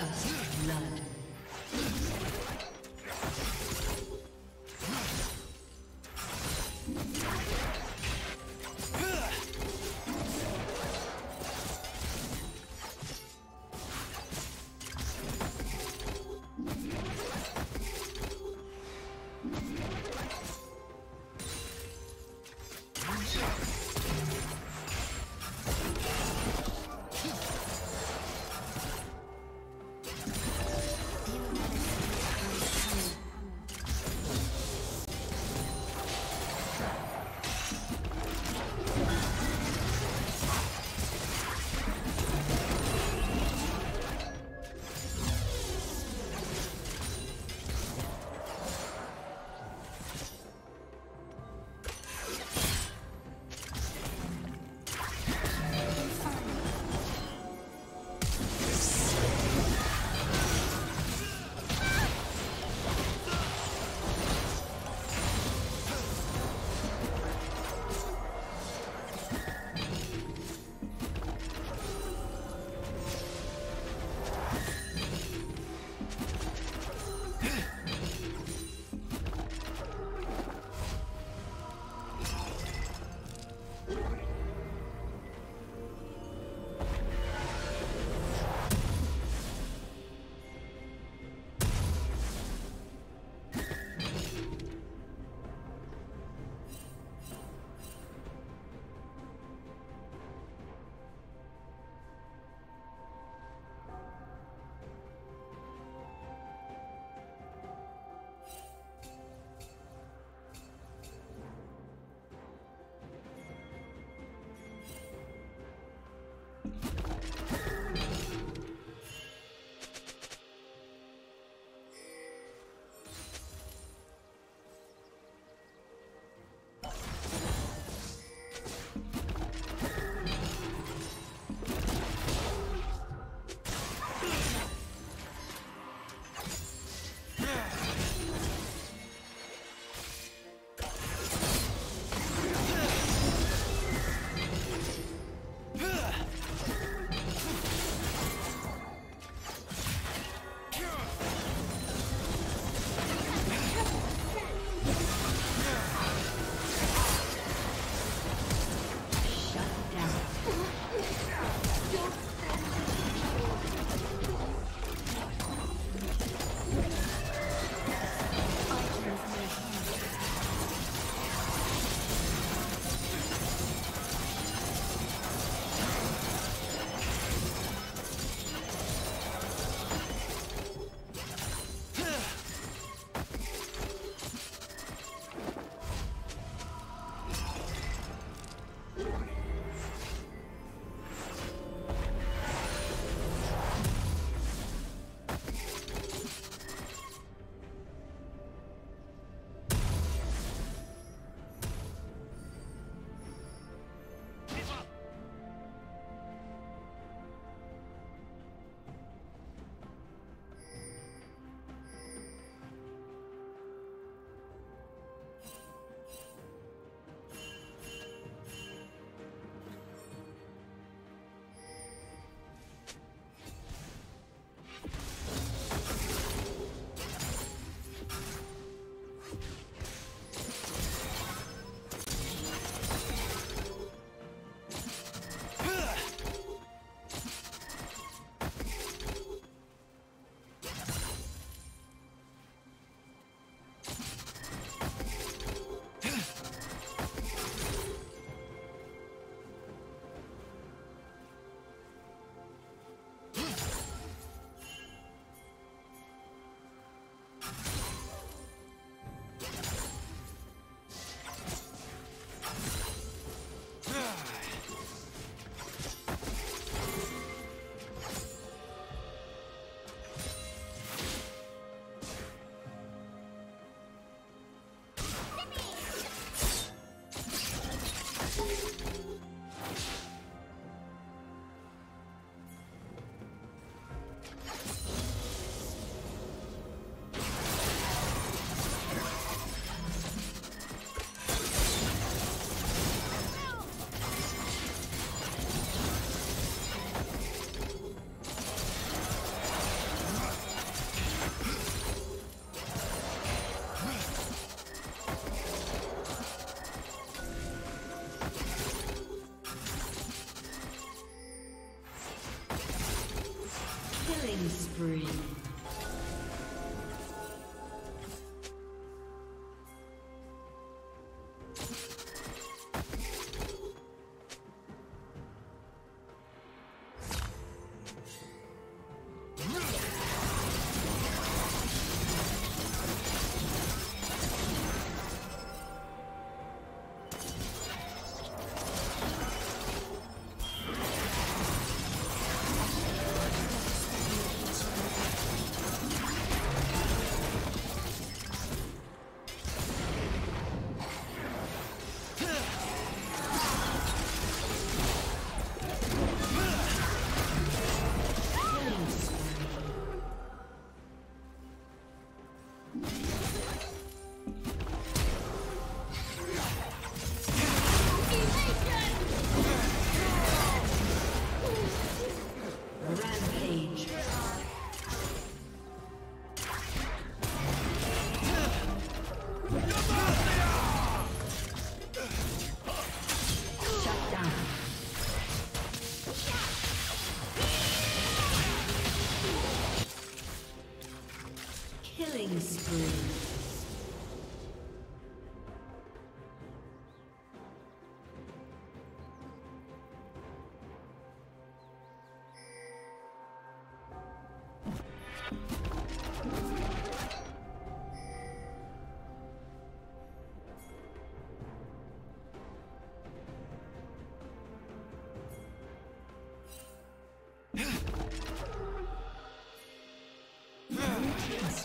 First blood.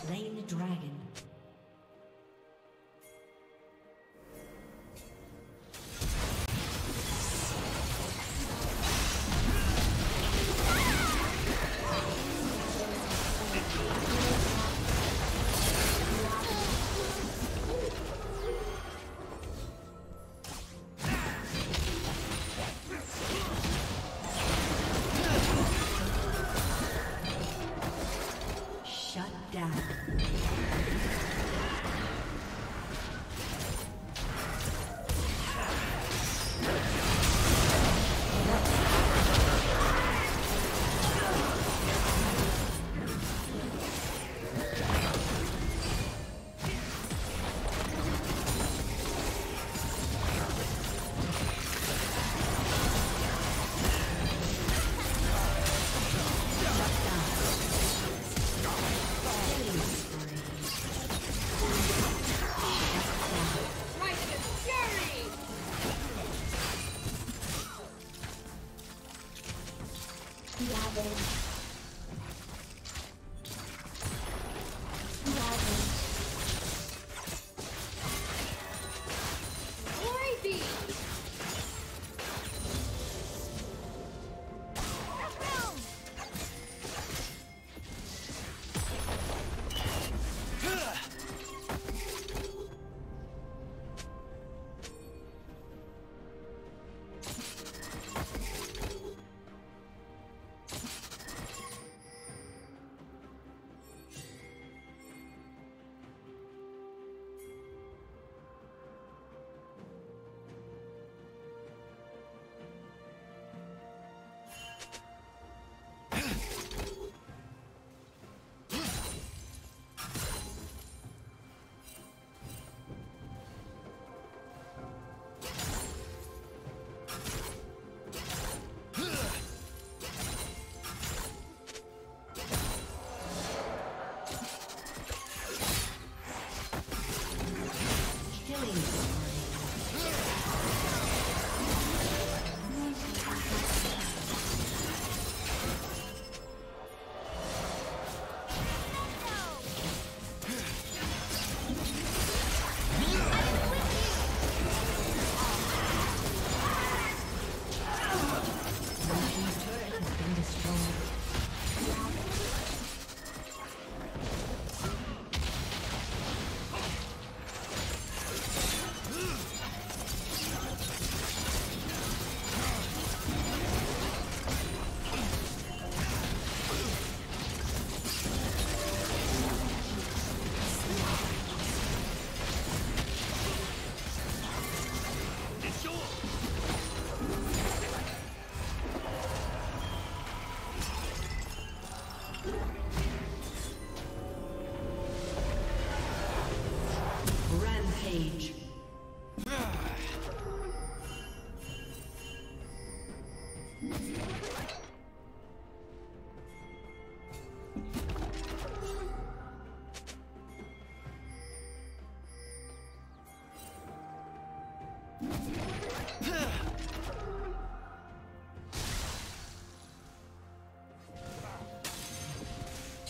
Slain the dragon.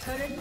Current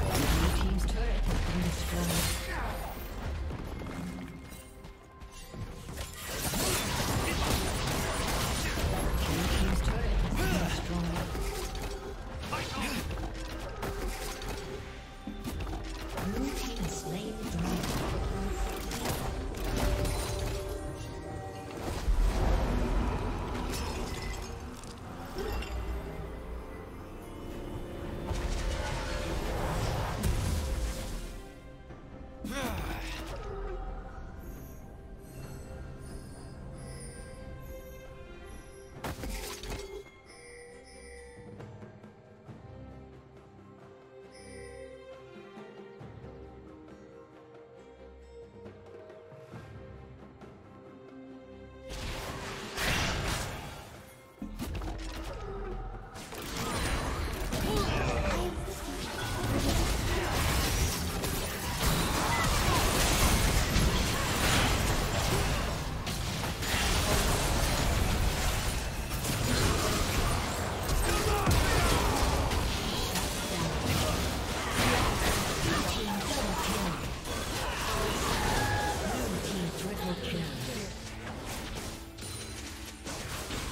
Blue team's turret has been destroyed. Red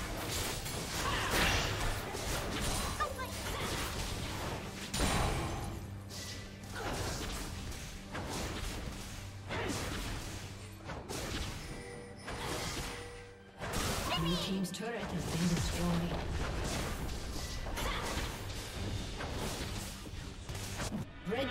team's turret has been destroyed. Red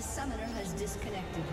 A summoner has disconnected.